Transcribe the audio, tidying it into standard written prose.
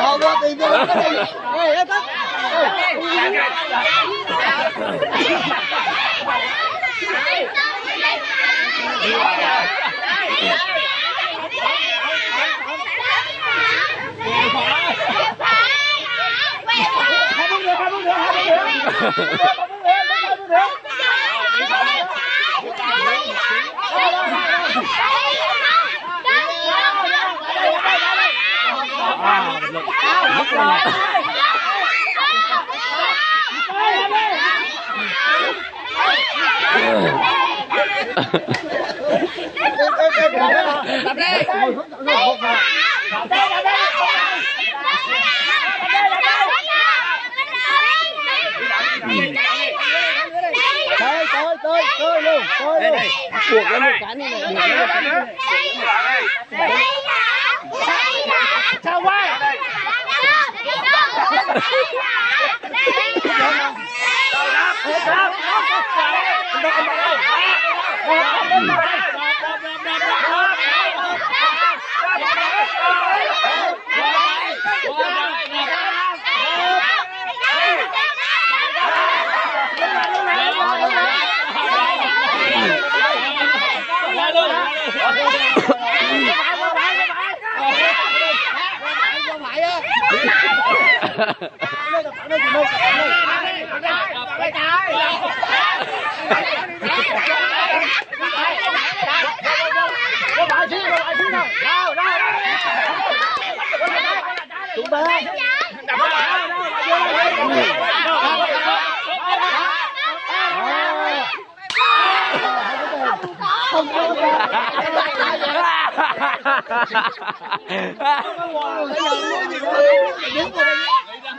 Không có tìm đâu có đi. Ê, hết. Hãy subscribe cho kênh Ghiền Mì Gõ để không bỏ lỡ những video hấp dẫn.